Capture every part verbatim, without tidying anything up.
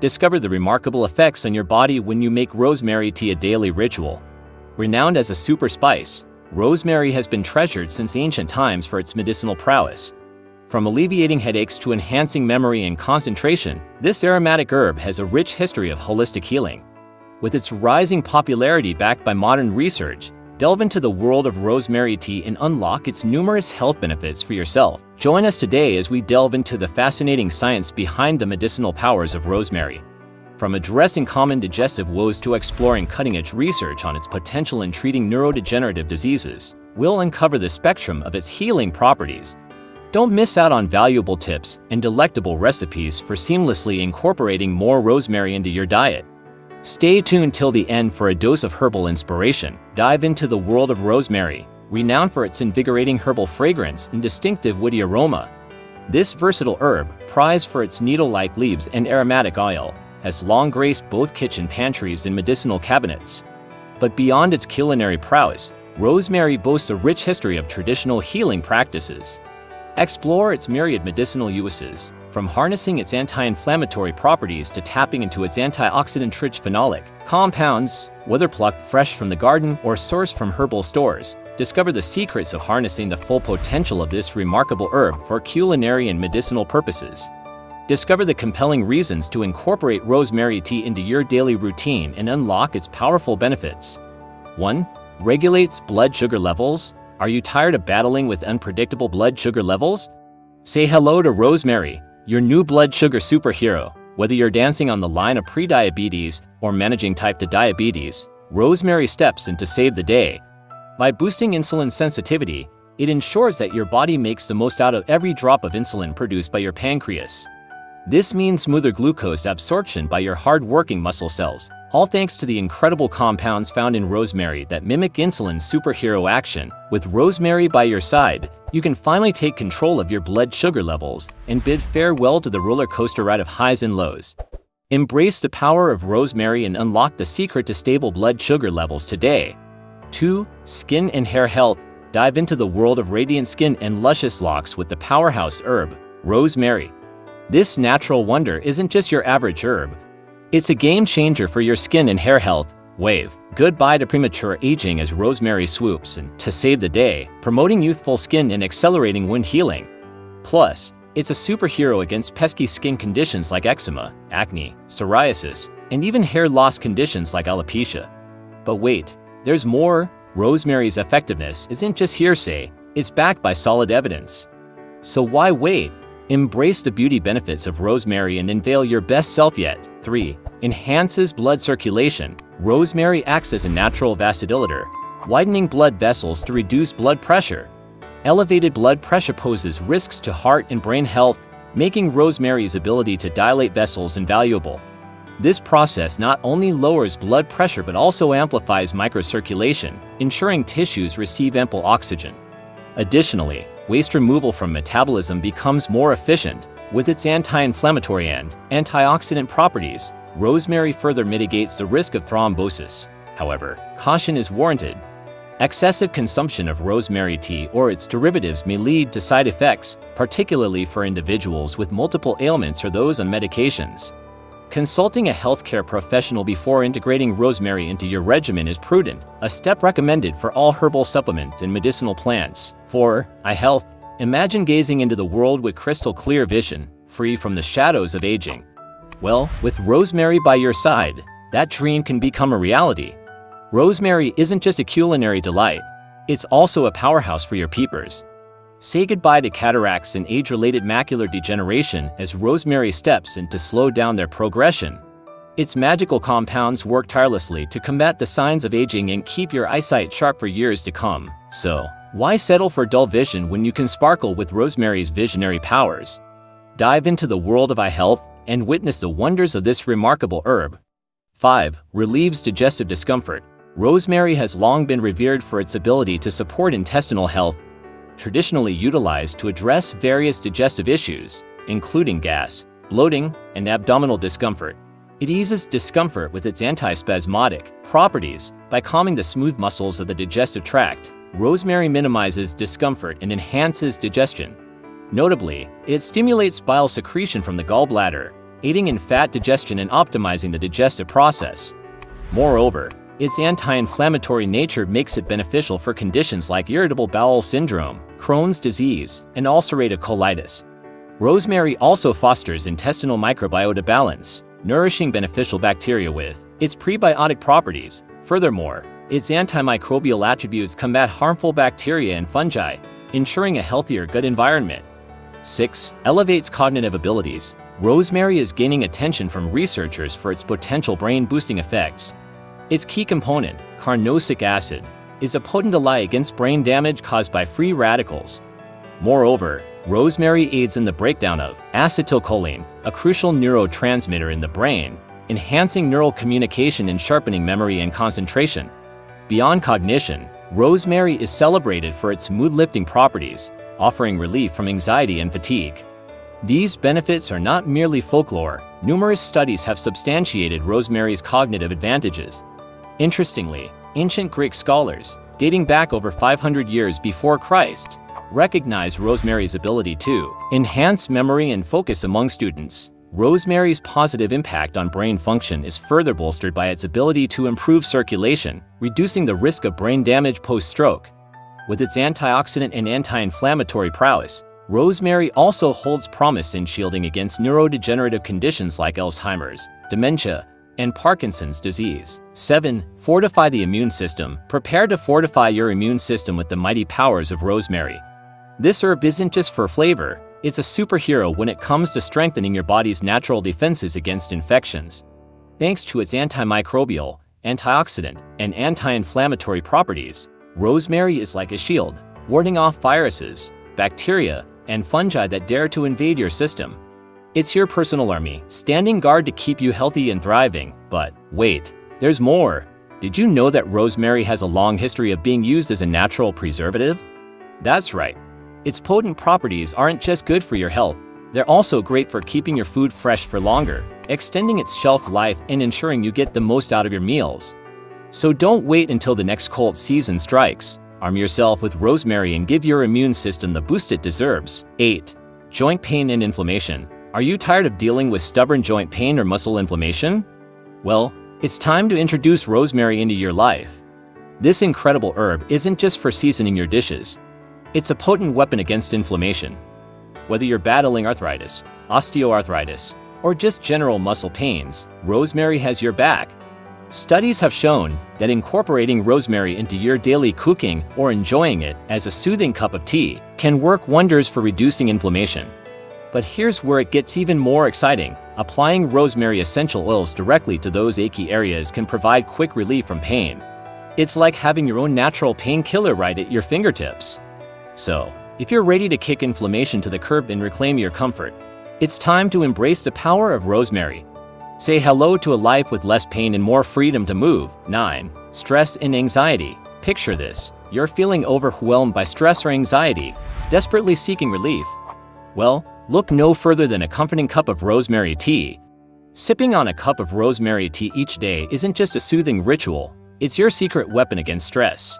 Discover the remarkable effects on your body when you make rosemary tea a daily ritual. Renowned as a super spice, rosemary has been treasured since ancient times for its medicinal prowess. From alleviating headaches to enhancing memory and concentration, this aromatic herb has a rich history of holistic healing. With its rising popularity backed by modern research, delve into the world of rosemary tea and unlock its numerous health benefits for yourself. Join us today as we delve into the fascinating science behind the medicinal powers of rosemary. From addressing common digestive woes to exploring cutting-edge research on its potential in treating neurodegenerative diseases, we'll uncover the spectrum of its healing properties. Don't miss out on valuable tips and delectable recipes for seamlessly incorporating more rosemary into your diet. Stay tuned till the end for a dose of herbal inspiration. Dive into the world of rosemary, renowned for its invigorating herbal fragrance and distinctive woody aroma. This versatile herb, prized for its needle-like leaves and aromatic oil, has long graced both kitchen pantries and medicinal cabinets. But beyond its culinary prowess, rosemary boasts a rich history of traditional healing practices. Explore its myriad medicinal uses, from harnessing its anti-inflammatory properties to tapping into its antioxidant-rich phenolic compounds. Whether plucked fresh from the garden or sourced from herbal stores, discover the secrets of harnessing the full potential of this remarkable herb for culinary and medicinal purposes. Discover the compelling reasons to incorporate rosemary tea into your daily routine and unlock its powerful benefits. one. Regulates blood sugar levels. Are you tired of battling with unpredictable blood sugar levels? Say hello to rosemary, your new blood sugar superhero. Whether you're dancing on the line of pre-diabetes or managing type two diabetes, rosemary steps in to save the day. By boosting insulin sensitivity, it ensures that your body makes the most out of every drop of insulin produced by your pancreas. This means smoother glucose absorption by your hard-working muscle cells, all thanks to the incredible compounds found in rosemary that mimic insulin's superhero action. With rosemary by your side, you can finally take control of your blood sugar levels and bid farewell to the roller coaster ride of highs and lows. Embrace the power of rosemary and unlock the secret to stable blood sugar levels today. two. Skin and hair health. Dive into the world of radiant skin and luscious locks with the powerhouse herb, rosemary. This natural wonder isn't just your average herb. It's a game changer for your skin and hair health. Wave goodbye to premature aging as rosemary swoops in to save the day, promoting youthful skin and accelerating wound healing. Plus, it's a superhero against pesky skin conditions like eczema, acne, psoriasis, and even hair loss conditions like alopecia. But wait, there's more. Rosemary's effectiveness isn't just hearsay, it's backed by solid evidence. So why wait? Embrace the beauty benefits of rosemary and unveil your best self yet. three. Enhances blood circulation. Rosemary acts as a natural vasodilator, widening blood vessels to reduce blood pressure. Elevated blood pressure poses risks to heart and brain health, making rosemary's ability to dilate vessels invaluable. This process not only lowers blood pressure but also amplifies microcirculation, ensuring tissues receive ample oxygen. Additionally, waste removal from metabolism becomes more efficient. With its anti-inflammatory and antioxidant properties, rosemary further mitigates the risk of thrombosis. However, caution is warranted. Excessive consumption of rosemary tea or its derivatives may lead to side effects, particularly for individuals with multiple ailments or those on medications. Consulting a healthcare professional before integrating rosemary into your regimen is prudent, a step recommended for all herbal supplement and medicinal plants. four. Eye health. Imagine gazing into the world with crystal clear vision, free from the shadows of aging. Well, with rosemary by your side, that dream can become a reality. Rosemary isn't just a culinary delight, it's also a powerhouse for your peepers. Say goodbye to cataracts and age-related macular degeneration as rosemary steps in to slow down their progression. Its magical compounds work tirelessly to combat the signs of aging and keep your eyesight sharp for years to come. So, why settle for dull vision when you can sparkle with rosemary's visionary powers? Dive into the world of eye health and witness the wonders of this remarkable herb. five. Relieves digestive discomfort. Rosemary has long been revered for its ability to support intestinal health, traditionally utilized to address various digestive issues, including gas, bloating, and abdominal discomfort. It eases discomfort with its antispasmodic properties by calming the smooth muscles of the digestive tract. Rosemary minimizes discomfort and enhances digestion. Notably, it stimulates bile secretion from the gallbladder, aiding in fat digestion and optimizing the digestive process. Moreover, its anti-inflammatory nature makes it beneficial for conditions like irritable bowel syndrome, Crohn's disease, and ulcerative colitis. Rosemary also fosters intestinal microbiota balance, nourishing beneficial bacteria with its prebiotic properties. Furthermore, its antimicrobial attributes combat harmful bacteria and fungi, ensuring a healthier gut environment. six. Elevates cognitive abilities. Rosemary is gaining attention from researchers for its potential brain-boosting effects. Its key component, carnosic acid, is a potent ally against brain damage caused by free radicals. Moreover, rosemary aids in the breakdown of acetylcholine, a crucial neurotransmitter in the brain, enhancing neural communication and sharpening memory and concentration. Beyond cognition, rosemary is celebrated for its mood-lifting properties, offering relief from anxiety and fatigue. These benefits are not merely folklore. Numerous studies have substantiated rosemary's cognitive advantages. Interestingly, ancient Greek scholars, dating back over five hundred years before Christ, recognized rosemary's ability to enhance memory and focus among students. Rosemary's positive impact on brain function is further bolstered by its ability to improve circulation, reducing the risk of brain damage post-stroke. With its antioxidant and anti-inflammatory prowess, rosemary also holds promise in shielding against neurodegenerative conditions like Alzheimer's, dementia, and Parkinson's disease. seven. Fortify the immune system. Prepare to fortify your immune system with the mighty powers of rosemary. This herb isn't just for flavor, it's a superhero when it comes to strengthening your body's natural defenses against infections. Thanks to its antimicrobial, antioxidant, and anti-inflammatory properties, rosemary is like a shield, warding off viruses, bacteria, and fungi that dare to invade your system. It's your personal army, standing guard to keep you healthy and thriving. But wait, there's more. Did you know that rosemary has a long history of being used as a natural preservative? That's right. Its potent properties aren't just good for your health, they're also great for keeping your food fresh for longer, extending its shelf life and ensuring you get the most out of your meals. So don't wait until the next cold season strikes. Arm yourself with rosemary and give your immune system the boost it deserves. eight. Joint pain and inflammation. Are you tired of dealing with stubborn joint pain or muscle inflammation? Well, it's time to introduce rosemary into your life. This incredible herb isn't just for seasoning your dishes. It's a potent weapon against inflammation. Whether you're battling arthritis, osteoarthritis, or just general muscle pains, rosemary has your back. Studies have shown that incorporating rosemary into your daily cooking or enjoying it as a soothing cup of tea can work wonders for reducing inflammation. But here's where it gets even more exciting. Applying rosemary essential oils directly to those achy areas can provide quick relief from pain. It's like having your own natural painkiller right at your fingertips. So, if you're ready to kick inflammation to the curb and reclaim your comfort, it's time to embrace the power of rosemary. Say hello to a life with less pain and more freedom to move. nine. Stress and anxiety. Picture this. You're feeling overwhelmed by stress or anxiety, desperately seeking relief. Well, look no further than a comforting cup of rosemary tea. Sipping on a cup of rosemary tea each day isn't just a soothing ritual, it's your secret weapon against stress.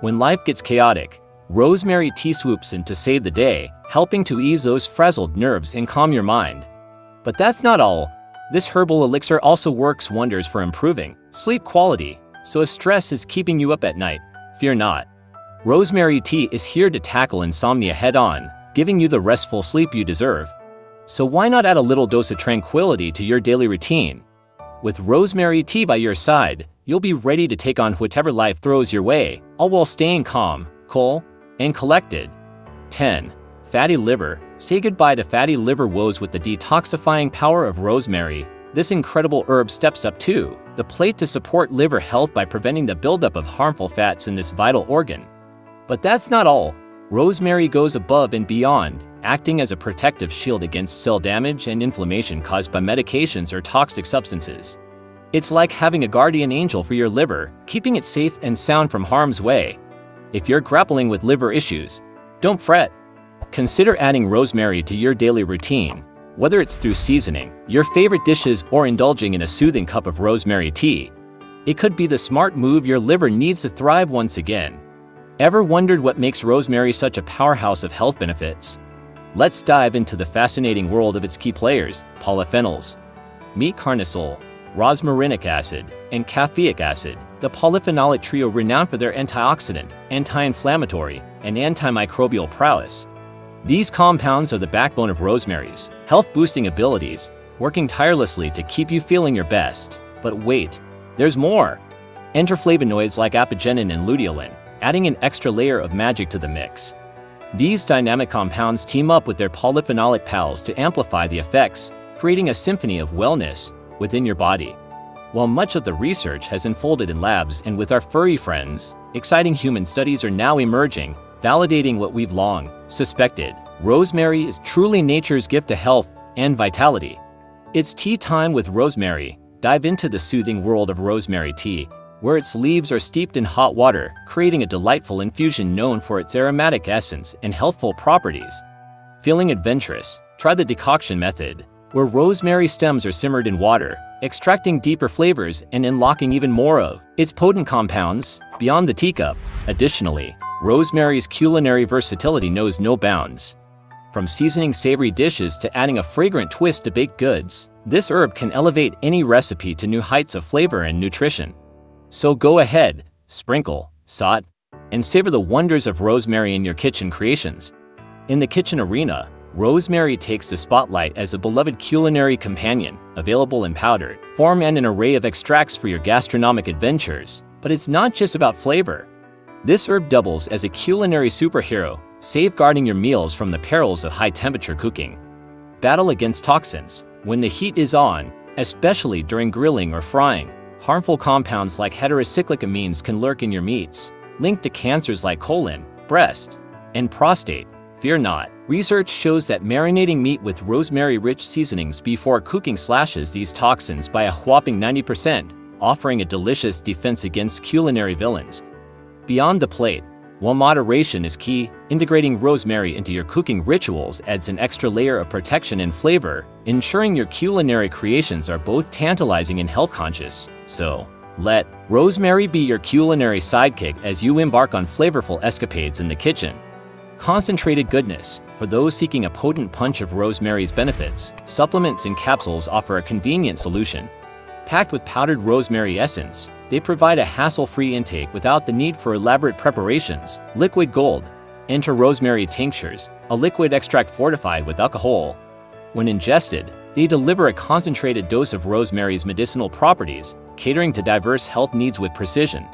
When life gets chaotic, rosemary tea swoops in to save the day, helping to ease those frazzled nerves and calm your mind. But that's not all. This herbal elixir also works wonders for improving sleep quality, so if stress is keeping you up at night, fear not. Rosemary tea is here to tackle insomnia head-on, giving you the restful sleep you deserve. So why not add a little dose of tranquility to your daily routine? With rosemary tea by your side, you'll be ready to take on whatever life throws your way, all while staying calm, cool, and collected. ten. Fatty liver. Say goodbye to fatty liver woes with the detoxifying power of rosemary. This incredible herb steps up to the plate to support liver health by preventing the buildup of harmful fats in this vital organ. But that's not all. Rosemary goes above and beyond, acting as a protective shield against cell damage and inflammation caused by medications or toxic substances. It's like having a guardian angel for your liver, keeping it safe and sound from harm's way. If you're grappling with liver issues, don't fret. Consider adding rosemary to your daily routine, whether it's through seasoning your favorite dishes or indulging in a soothing cup of rosemary tea. It could be the smart move your liver needs to thrive once again. Ever wondered what makes rosemary such a powerhouse of health benefits? Let's dive into the fascinating world of its key players, polyphenols. Meet carnosol, rosmarinic acid, and caffeic acid, the polyphenolic trio renowned for their antioxidant, anti-inflammatory, and antimicrobial prowess. These compounds are the backbone of rosemary's health-boosting abilities, working tirelessly to keep you feeling your best. But wait, there's more! Enter flavonoids like apigenin and luteolin, adding an extra layer of magic to the mix. These dynamic compounds team up with their polyphenolic pals to amplify the effects, creating a symphony of wellness within your body. While much of the research has unfolded in labs and with our furry friends, exciting human studies are now emerging, validating what we've long suspected. Rosemary is truly nature's gift to health and vitality. It's tea time with rosemary. Dive into the soothing world of rosemary tea, where its leaves are steeped in hot water, creating a delightful infusion known for its aromatic essence and healthful properties. Feeling adventurous? Try the decoction method, where rosemary stems are simmered in water, extracting deeper flavors and unlocking even more of its potent compounds beyond the teacup. Additionally, rosemary's culinary versatility knows no bounds. From seasoning savory dishes to adding a fragrant twist to baked goods, this herb can elevate any recipe to new heights of flavor and nutrition. So go ahead, sprinkle, salt, and savor the wonders of rosemary in your kitchen creations. In the kitchen arena, rosemary takes the spotlight as a beloved culinary companion, available in powdered form and an array of extracts for your gastronomic adventures. But it's not just about flavor. This herb doubles as a culinary superhero, safeguarding your meals from the perils of high-temperature cooking. Battle against toxins. When the heat is on, especially during grilling or frying, harmful compounds like heterocyclic amines can lurk in your meats, linked to cancers like colon, breast, and prostate. Fear not. Research shows that marinating meat with rosemary-rich seasonings before cooking slashes these toxins by a whopping ninety percent, offering a delicious defense against culinary villains. Beyond the plate, while moderation is key, integrating rosemary into your cooking rituals adds an extra layer of protection and flavor, ensuring your culinary creations are both tantalizing and health-conscious. So, let rosemary be your culinary sidekick as you embark on flavorful escapades in the kitchen. Concentrated goodness. For those seeking a potent punch of rosemary's benefits, supplements and capsules offer a convenient solution. Packed with powdered rosemary essence, they provide a hassle-free intake without the need for elaborate preparations. Liquid gold. Enter rosemary tinctures, a liquid extract fortified with alcohol. When ingested, they deliver a concentrated dose of rosemary's medicinal properties, catering to diverse health needs with precision.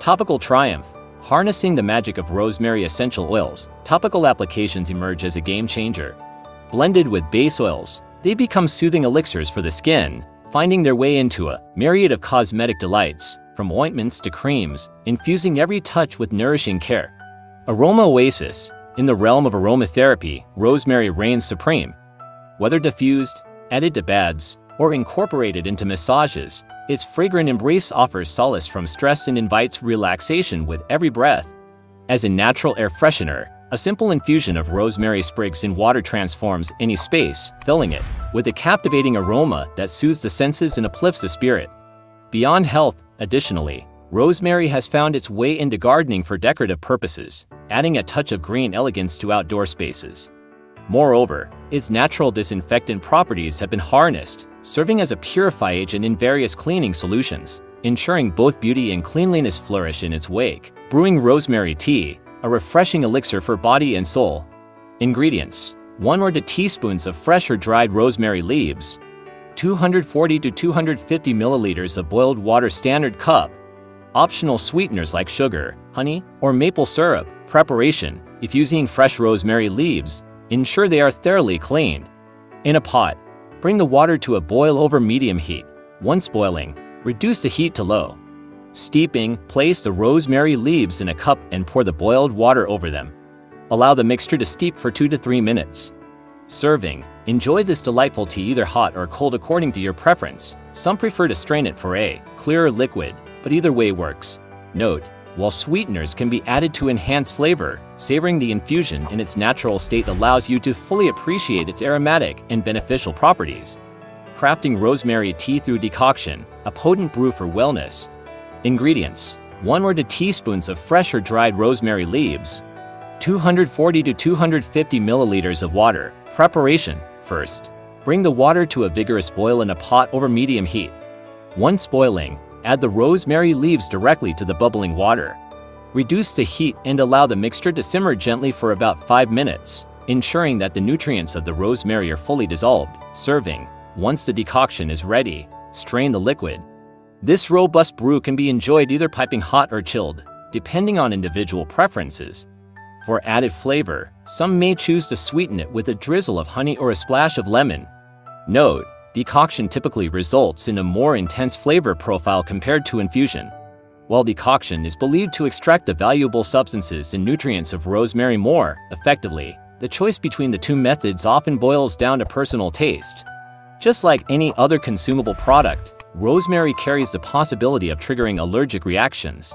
Topical triumph. Harnessing the magic of rosemary essential oils, topical applications emerge as a game-changer. Blended with base oils, they become soothing elixirs for the skin, finding their way into a myriad of cosmetic delights, from ointments to creams, infusing every touch with nourishing care. Aroma oasis. In the realm of aromatherapy, rosemary reigns supreme. Whether diffused, added to baths, or incorporated into massages, its fragrant embrace offers solace from stress and invites relaxation with every breath. As a natural air freshener, a simple infusion of rosemary sprigs in water transforms any space, filling it with a captivating aroma that soothes the senses and uplifts the spirit. Beyond health, additionally, rosemary has found its way into gardening for decorative purposes, adding a touch of green elegance to outdoor spaces. Moreover, its natural disinfectant properties have been harnessed, serving as a purify agent in various cleaning solutions, ensuring both beauty and cleanliness flourish in its wake. Brewing rosemary tea, a refreshing elixir for body and soul. Ingredients: one or two teaspoons of fresh or dried rosemary leaves, two hundred forty to two hundred fifty milliliters of boiled water standard cup. Optional sweeteners like sugar, honey, or maple syrup. Preparation: if using fresh rosemary leaves, ensure they are thoroughly cleaned. In a pot, bring the water to a boil over medium heat. Once boiling, reduce the heat to low. Steeping, place the rosemary leaves in a cup and pour the boiled water over them. Allow the mixture to steep for two to three minutes. Serving, enjoy this delightful tea either hot or cold according to your preference. Some prefer to strain it for a clearer liquid, but either way works. Note, while sweeteners can be added to enhance flavor, savoring the infusion in its natural state allows you to fully appreciate its aromatic and beneficial properties. Crafting rosemary tea through decoction, a potent brew for wellness. Ingredients: one or two teaspoons of fresh or dried rosemary leaves, two hundred forty to two hundred fifty milliliters of water. Preparation: first, bring the water to a vigorous boil in a pot over medium heat. Once boiling, add the rosemary leaves directly to the bubbling water. Reduce the heat and allow the mixture to simmer gently for about five minutes, ensuring that the nutrients of the rosemary are fully dissolved. Serving: once the decoction is ready, strain the liquid. This robust brew can be enjoyed either piping hot or chilled, depending on individual preferences. For added flavor, some may choose to sweeten it with a drizzle of honey or a splash of lemon. Note: decoction typically results in a more intense flavor profile compared to infusion. While decoction is believed to extract the valuable substances and nutrients of rosemary more effectively, the choice between the two methods often boils down to personal taste. Just like any other consumable product, rosemary carries the possibility of triggering allergic reactions.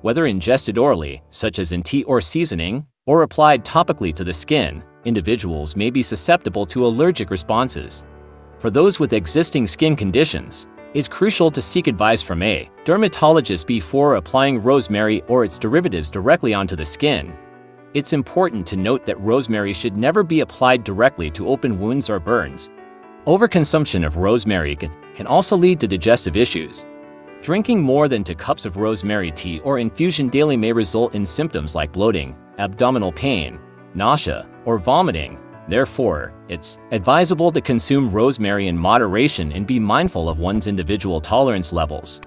Whether ingested orally, such as in tea or seasoning, or applied topically to the skin, individuals may be susceptible to allergic responses. For those with existing skin conditions, it's crucial to seek advice from a dermatologist before applying rosemary or its derivatives directly onto the skin. It's important to note that rosemary should never be applied directly to open wounds or burns. Overconsumption of rosemary can, can also lead to digestive issues. Drinking more than two cups of rosemary tea or infusion daily may result in symptoms like bloating, abdominal pain, nausea, or vomiting. Therefore, it's advisable to consume rosemary in moderation and be mindful of one's individual tolerance levels.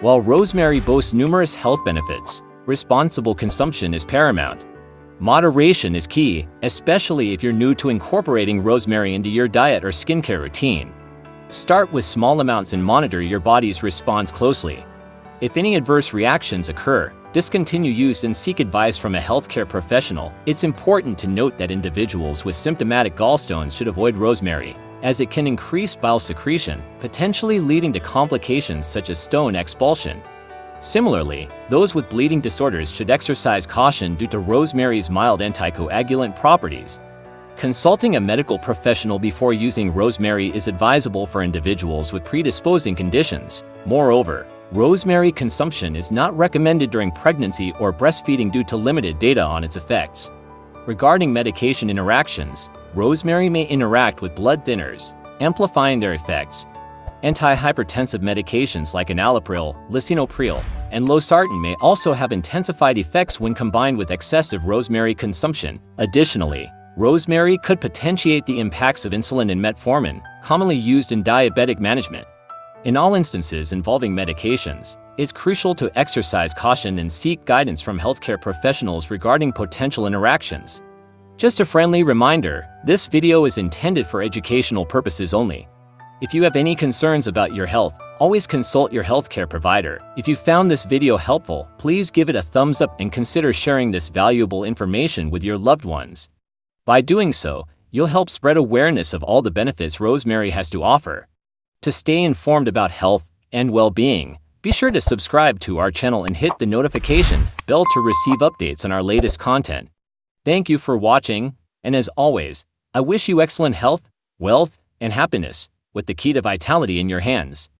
While rosemary boasts numerous health benefits, responsible consumption is paramount. Moderation is key, especially if you're new to incorporating rosemary into your diet or skincare routine. Start with small amounts and monitor your body's response closely. If any adverse reactions occur, discontinue use and seek advice from a healthcare professional. It's important to note that individuals with symptomatic gallstones should avoid rosemary, as it can increase bile secretion, potentially leading to complications such as stone expulsion. Similarly, those with bleeding disorders should exercise caution due to rosemary's mild anticoagulant properties. Consulting a medical professional before using rosemary is advisable for individuals with predisposing conditions. Moreover, rosemary consumption is not recommended during pregnancy or breastfeeding due to limited data on its effects. Regarding medication interactions, rosemary may interact with blood thinners, amplifying their effects. Antihypertensive medications like enalapril, lisinopril, and losartan may also have intensified effects when combined with excessive rosemary consumption. Additionally, rosemary could potentiate the impacts of insulin and metformin, commonly used in diabetic management. In all instances involving medications, it's crucial to exercise caution and seek guidance from healthcare professionals regarding potential interactions. Just a friendly reminder, this video is intended for educational purposes only. If you have any concerns about your health, always consult your healthcare provider. If you found this video helpful, please give it a thumbs up and consider sharing this valuable information with your loved ones. By doing so, you'll help spread awareness of all the benefits rosemary has to offer. To stay informed about health and well-being, be sure to subscribe to our channel and hit the notification bell to receive updates on our latest content. Thank you for watching, and as always, I wish you excellent health, wealth, and happiness with the key to vitality in your hands.